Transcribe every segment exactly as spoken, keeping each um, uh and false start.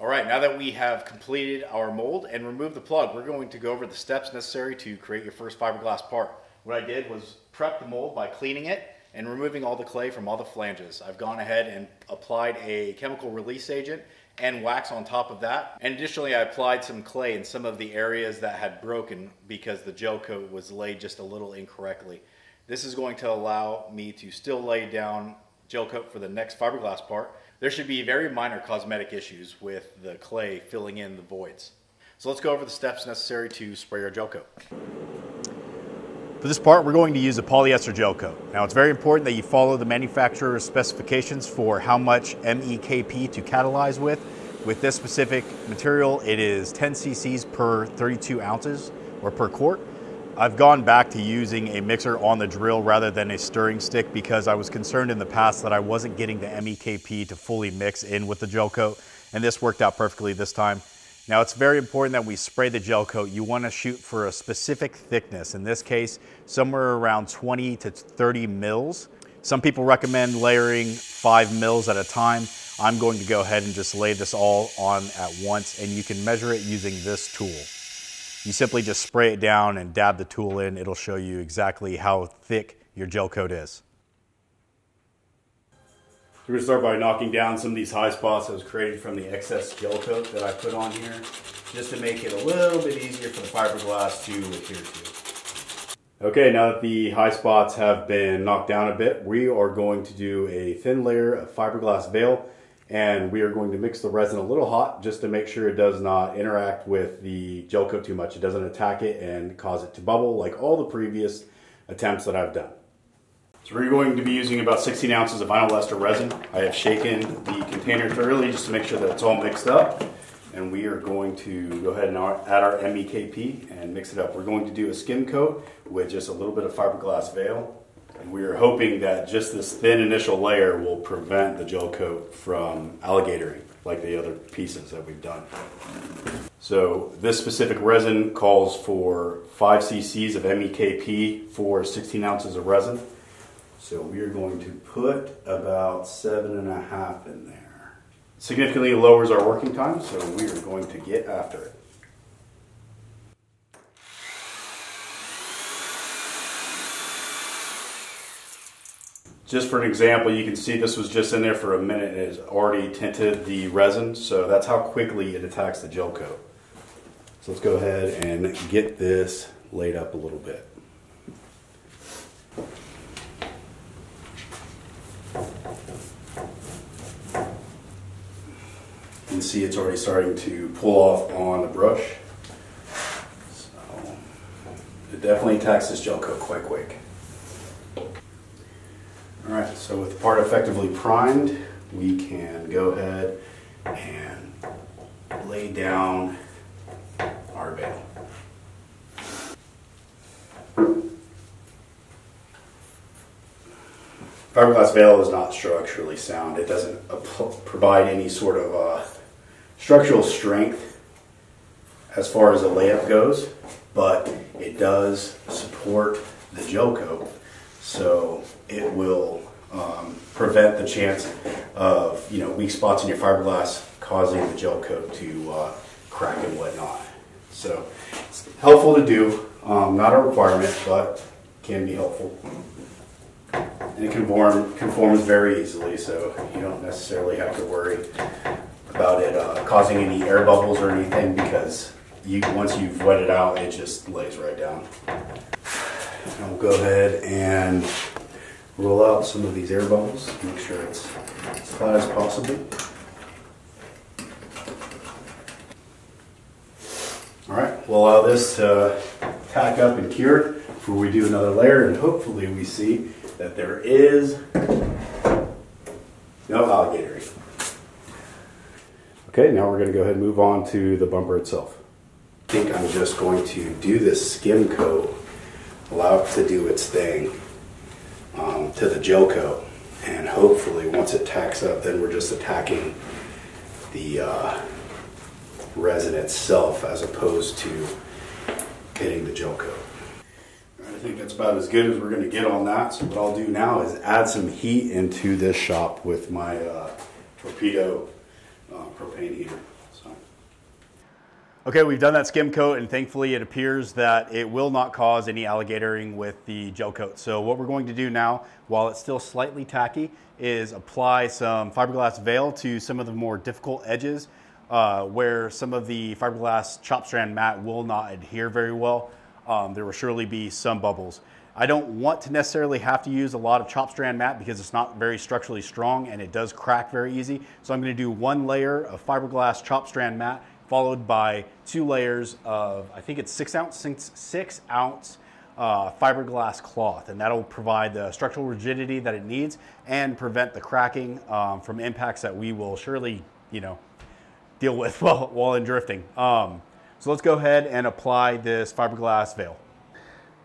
All right, now that we have completed our mold and removed the plug, we're going to go over the steps necessary to create your first fiberglass part. What I did was prep the mold by cleaning it and removing all the clay from all the flanges. I've gone ahead and applied a chemical release agent and wax on top of that. And additionally, I applied some clay in some of the areas that had broken because the gel coat was laid just a little incorrectly. This is going to allow me to still lay down gel coat for the next fiberglass part. There should be very minor cosmetic issues with the clay filling in the voids. So let's go over the steps necessary to spray our gel coat. For this part, we're going to use a polyester gel coat. Now, it's very important that you follow the manufacturer's specifications for how much M E K P to catalyze with. With this specific material, it is ten C C's per thirty-two ounces or per quart. I've gone back to using a mixer on the drill rather than a stirring stick because I was concerned in the past that I wasn't getting the M E K P to fully mix in with the gel coat, and this worked out perfectly this time. Now, it's very important that we spray the gel coat. You want to shoot for a specific thickness. In this case, somewhere around twenty to thirty mils. Some people recommend layering five mils at a time. I'm going to go ahead and just lay this all on at once, and you can measure it using this tool. You simply just spray it down and dab the tool in. It'll show you exactly how thick your gel coat is. We're going to start by knocking down some of these high spots that was created from the excess gel coat that I put on here, just to make it a little bit easier for the fiberglass to adhere to. Okay, now that the high spots have been knocked down a bit, we are going to do a thin layer of fiberglass veil, and we are going to mix the resin a little hot just to make sure it does not interact with the gel coat too much. It doesn't attack it and cause it to bubble like all the previous attempts that I've done. So we're going to be using about sixteen ounces of vinyl ester resin. I have shaken the container thoroughly just to make sure that it's all mixed up. And we are going to go ahead and add our M E K P and mix it up. We're going to do a skim coat with just a little bit of fiberglass veil. And we are hoping that just this thin initial layer will prevent the gel coat from alligatoring like the other pieces that we've done. So this specific resin calls for five C C's of M E K P for sixteen ounces of resin. So we are going to put about seven and a half in there. Significantly lowers our working time, so we are going to get after it. Just for an example, you can see this was just in there for a minute and it has already tinted the resin, so that's how quickly it attacks the gel coat. So let's go ahead and get this laid up a little bit. You can see it's already starting to pull off on the brush. So it definitely attacks this gel coat quite quick. Alright, so with the part effectively primed, we can go ahead and lay down our veil. Fiberglass veil is not structurally sound. It doesn't provide any sort of uh, structural strength as far as the layup goes, but it does support the gel coat, so it will um, prevent the chance of you know weak spots in your fiberglass causing the gel coat to uh, crack and whatnot. So it's helpful to do, um, not a requirement, but can be helpful. And it conform, conforms very easily, so you don't necessarily have to worry about it uh, causing any air bubbles or anything, because you, once you've wet it out, it just lays right down. And we'll go ahead and roll out some of these air bubbles, make sure it's as flat as possible. Alright, we'll allow this to tack up and cure before we do another layer, and hopefully we see that there is no alligatoring. Okay, now we're going to go ahead and move on to the bumper itself. I think I'm just going to do this skim coat, allow it to do its thing um, to the gel coat, and hopefully once it tacks up, then we're just attacking the uh, resin itself as opposed to hitting the gel coat. Right, I think that's about as good as we're going to get on that, so what I'll do now is add some heat into this shop with my uh, torpedo Uh, propane heater. So. Okay, we've done that skim coat, and thankfully it appears that it will not cause any alligatoring with the gel coat. So what we're going to do now, while it's still slightly tacky, is apply some fiberglass veil to some of the more difficult edges uh, where some of the fiberglass chop strand mat will not adhere very well. Um, there will surely be some bubbles. I don't want to necessarily have to use a lot of chop strand mat because it's not very structurally strong and it does crack very easy. So I'm going to do one layer of fiberglass chop strand mat, followed by two layers of, I think it's six ounce, six, six ounce uh, fiberglass cloth. And that'll provide the structural rigidity that it needs and prevent the cracking um, from impacts that we will surely, you know, deal with while, while in drifting. Um, so let's go ahead and apply this fiberglass veil.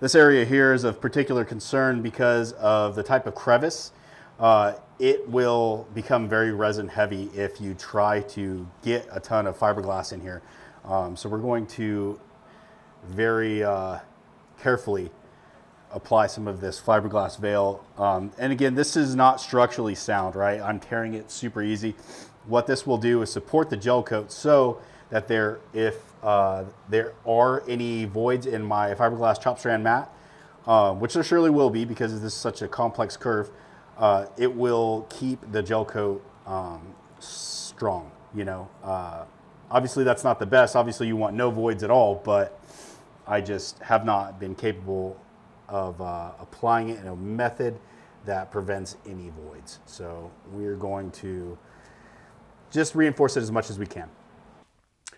This area here is of particular concern because of the type of crevice. Uh, it will become very resin heavy if you try to get a ton of fiberglass in here. Um, so we're going to very uh, carefully apply some of this fiberglass veil. Um, and again, this is not structurally sound, right? I'm tearing it super easy. What this will do is support the gel coat so that there, if uh, there are any voids in my fiberglass chop strand mat, uh, which there surely will be because this is such a complex curve, Uh, it will keep the gel coat um, strong, you know. Uh, obviously that's not the best. Obviously you want no voids at all, but I just have not been capable of uh, applying it in a method that prevents any voids. So we're going to just reinforce it as much as we can.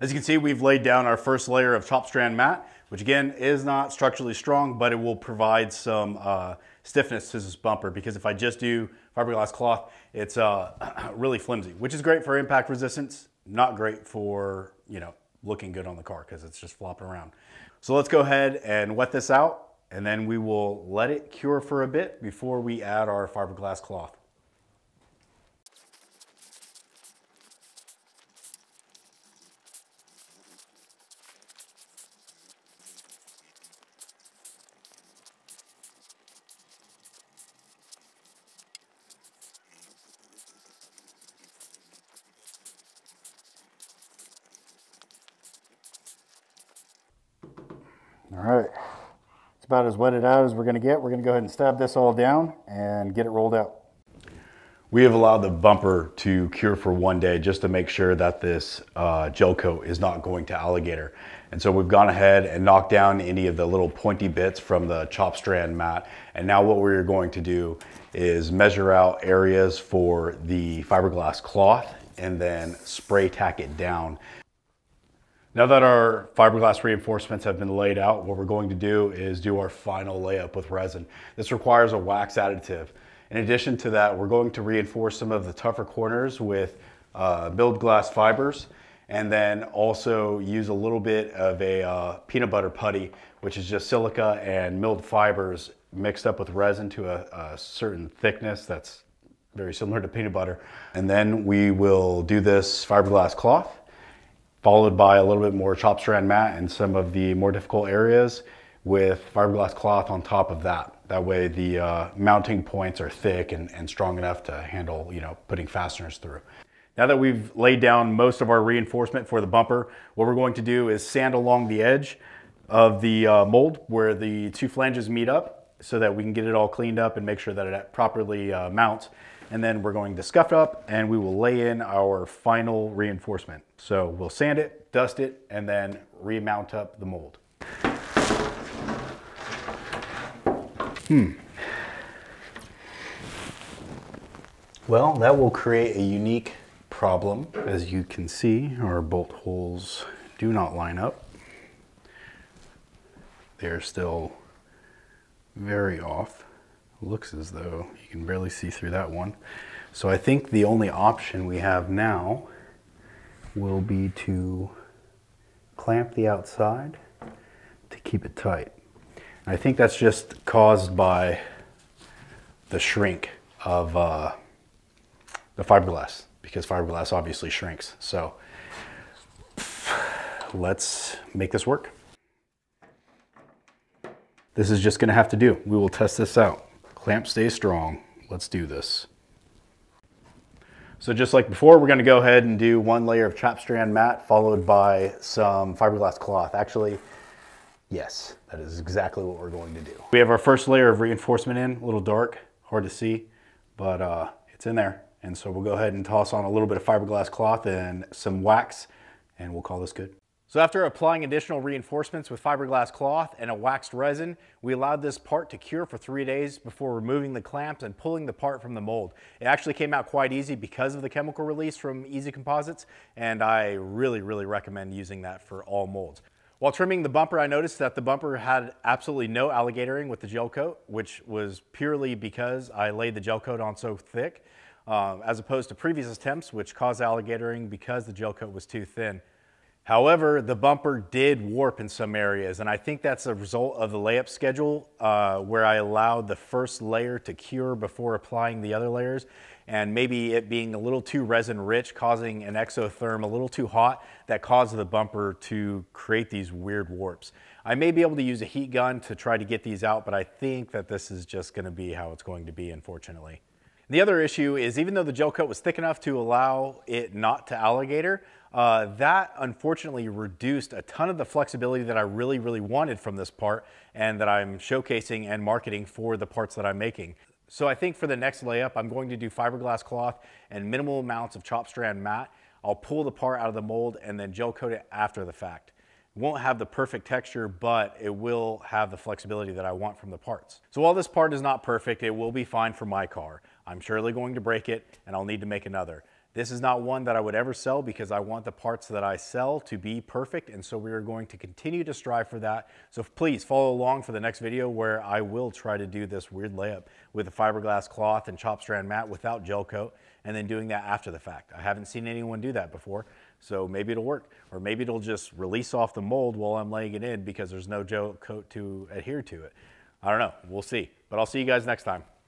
As you can see, we've laid down our first layer of chop strand mat, which again is not structurally strong, but it will provide some uh, stiffness to this bumper, because if I just do fiberglass cloth, it's uh, really flimsy, which is great for impact resistance, not great for, you know, looking good on the car because it's just flopping around. So let's go ahead and wet this out, and then we will let it cure for a bit before we add our fiberglass cloth. All right, it's about as wetted out as we're gonna get. We're gonna go ahead and stab this all down and get it rolled out. We have allowed the bumper to cure for one day just to make sure that this uh, gel coat is not going to alligator. And so we've gone ahead and knocked down any of the little pointy bits from the chop strand mat. And now what we're going to do is measure out areas for the fiberglass cloth and then spray tack it down. Now that our fiberglass reinforcements have been laid out, what we're going to do is do our final layup with resin. This requires a wax additive. In addition to that, we're going to reinforce some of the tougher corners with uh, milled glass fibers, and then also use a little bit of a uh, peanut butter putty, which is just silica and milled fibers mixed up with resin to a, a certain thickness that's very similar to peanut butter. And then we will do this fiberglass cloth, followed by a little bit more chop strand mat and some of the more difficult areas with fiberglass cloth on top of that. That way the uh, mounting points are thick and, and strong enough to handle, you know, putting fasteners through. Now that we've laid down most of our reinforcement for the bumper, what we're going to do is sand along the edge of the uh, mold where the two flanges meet up so that we can get it all cleaned up and make sure that it properly uh, mounts. And then we're going to scuff up and we will lay in our final reinforcement. So we'll sand it, dust it, and then remount up the mold. Hmm. Well, that will create a unique problem. As you can see, our bolt holes do not line up. They're still very off. Looks as though you can barely see through that one. So I think the only option we have now will be to clamp the outside to keep it tight. And I think that's just caused by the shrink of uh, the fiberglass, because fiberglass obviously shrinks. So let's make this work. This is just gonna have to do. We will test this out. Clamp stays strong. Let's do this. So just like before, we're gonna go ahead and do one layer of chop strand mat followed by some fiberglass cloth. Actually, yes, that is exactly what we're going to do. We have our first layer of reinforcement in, a little dark, hard to see, but uh, it's in there. And so we'll go ahead and toss on a little bit of fiberglass cloth and some wax, and we'll call this good. So after applying additional reinforcements with fiberglass cloth and a waxed resin, we allowed this part to cure for three days before removing the clamps and pulling the part from the mold. It actually came out quite easy because of the chemical release from Easy Composites, and I really, really recommend using that for all molds. While trimming the bumper, I noticed that the bumper had absolutely no alligatoring with the gel coat, which was purely because I laid the gel coat on so thick, um, as opposed to previous attempts, which caused alligatoring because the gel coat was too thin. However, the bumper did warp in some areas, and I think that's a result of the layup schedule uh, where I allowed the first layer to cure before applying the other layers, and maybe it being a little too resin rich, causing an exotherm a little too hot, that caused the bumper to create these weird warps. I may be able to use a heat gun to try to get these out, but I think that this is just going to be how it's going to be, unfortunately. The other issue is, even though the gel coat was thick enough to allow it not to alligator, uh, that unfortunately reduced a ton of the flexibility that I really, really wanted from this part and that I'm showcasing and marketing for the parts that I'm making. So I think for the next layup, I'm going to do fiberglass cloth and minimal amounts of chop strand mat. I'll pull the part out of the mold and then gel coat it after the fact. Won't have the perfect texture, but it will have the flexibility that I want from the parts. So while this part is not perfect, it will be fine for my car. I'm surely going to break it and I'll need to make another. This is not one that I would ever sell because I want the parts that I sell to be perfect, and so we are going to continue to strive for that. So please follow along for the next video where I will try to do this weird layup with a fiberglass cloth and chop strand mat without gel coat, and then doing that after the fact. I haven't seen anyone do that before, so maybe it'll work, or maybe it'll just release off the mold while I'm laying it in because there's no gel coat to adhere to it. I don't know, we'll see. But I'll see you guys next time.